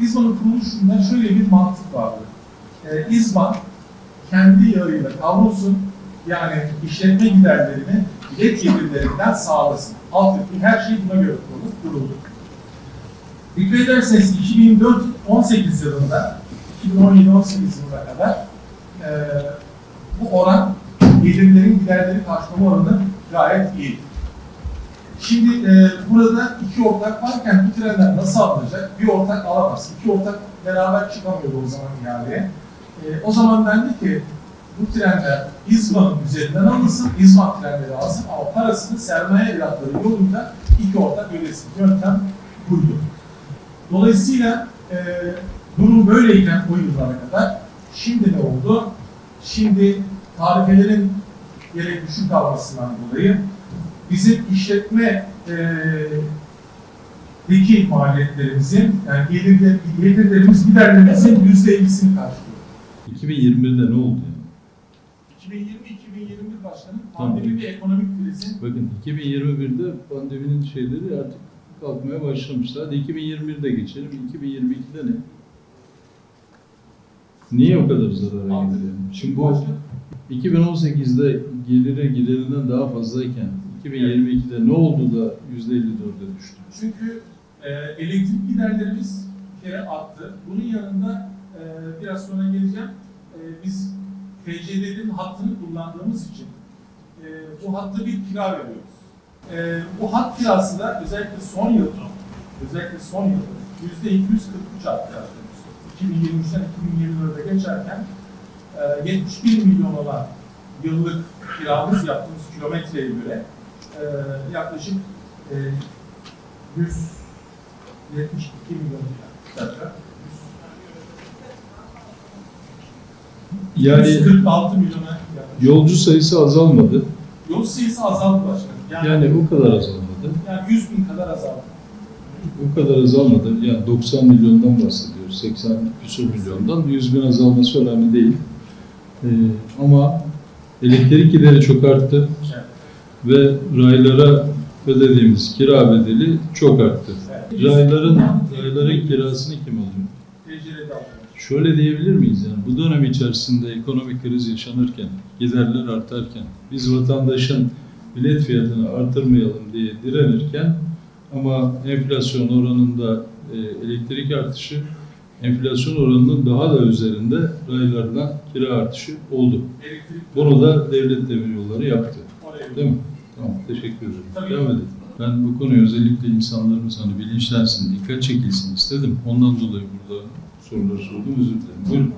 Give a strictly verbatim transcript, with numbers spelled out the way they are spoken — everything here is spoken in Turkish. İzban'ın kuruluşunda şöyle bir mantık vardı. E, İZBAN kendi yağıyla kavrulsun, yani işletme giderlerini bilet gelirlerinden sağlasın. Altyapı her şey buna göre kuruldu. Dikkat ederseniz iki bin dört on sekiz yılında, iki bin on yedi on sekiz yılına kadar e, bu oran gelirlerin giderleri karşılama oranı gayet iyi. Şimdi e, burada iki ortak varken bu trenden nasıl alınacak? Bir ortak alamaz. İki ortak beraber çıkamıyordu o zaman ihaleye. E, o zaman dendi ki bu trenler İzban'ın üzerinden alınsın, İZBAN trenleri alsın ama parasını sermaye evlatları yolunda iki ortak ödesin. Yöntem buydu. Dolayısıyla e, durum böyleyken o yıllara kadar, şimdi ne oldu? Şimdi tarifelerin gerek düşük kalmasından dolayı bizim işletmedeki e, maliyetlerimizin, yani gelirler, gelirlerimiz giderlerimizin yüzde ellisini karşılıyor. iki bin yirmi bir'de ne oldu? iki bin yirmi iki bin yirmi bir başkanım, pandemi tamam. Ve ekonomik krizi. Bakın iki bin yirmi bir'de pandeminin şeyleri artık kalkmaya başlamışlar. iki bin yirmi bir'de geçelim. iki bin yirmi iki'de ne? Niye o kadar zarara gidelim? Şimdi bu iki bin on sekiz'de gelire giderinden daha fazlayken iki bin yirmi iki'de ne oldu da yüzde elli dört'e düştü? Çünkü e, elektrik giderlerimiz bir kere arttı. Bunun yanında e, biraz sonra geleceğim. E, biz T C D D'nin hattını kullandığımız için e, bu hatta bir kira veriyoruz. E, bu hat kirası da özellikle son yıl, özellikle son yıl yüzde iki yüz kırk üç arttı. iki bin yirmi üç'ten iki bin yirmi dört'e geçerken e, yetmiş bir milyon olan yıllık kiramız yaptığımız kilometreye göre e, yaklaşık e, yüz yetmiş iki milyon lira. Yani yüz kırk altı milyona yolcu sayısı azalmadı. Yolcu sayısı azaldı başkanım. Yani, yani o kadar azalmadı. Yani yüz bin kadar azaldı. O kadar azalmadı. Yani doksan milyondan bahsediyoruz. seksen küsur milyondan. yüz bin azalması önemli değil. Ee, ama elektrik gideri çok arttı. Evet. Ve raylara ödediğimiz kira bedeli çok arttı. Evet. Rayların, rayların kirasını kim alıyor? Tecrübe alıyor. Şöyle diyebilir miyiz yani bu dönem içerisinde ekonomik kriz yaşanırken, giderler artarken, biz vatandaşın bilet fiyatını artırmayalım diye direnirken ama enflasyon oranında e, elektrik artışı, enflasyon oranının daha da üzerinde raylardan kira artışı oldu. Bunu da devlet demiryolları yaptı. Değil mi? Tamam, teşekkür ederim. Tabii. Devam edelim. Ben bu konuyu özellikle insanlarımız hani bilinçlensin, dikkat çekilsin istedim. Ondan dolayı burada soruları sordum, özür dilerim. Buyurun.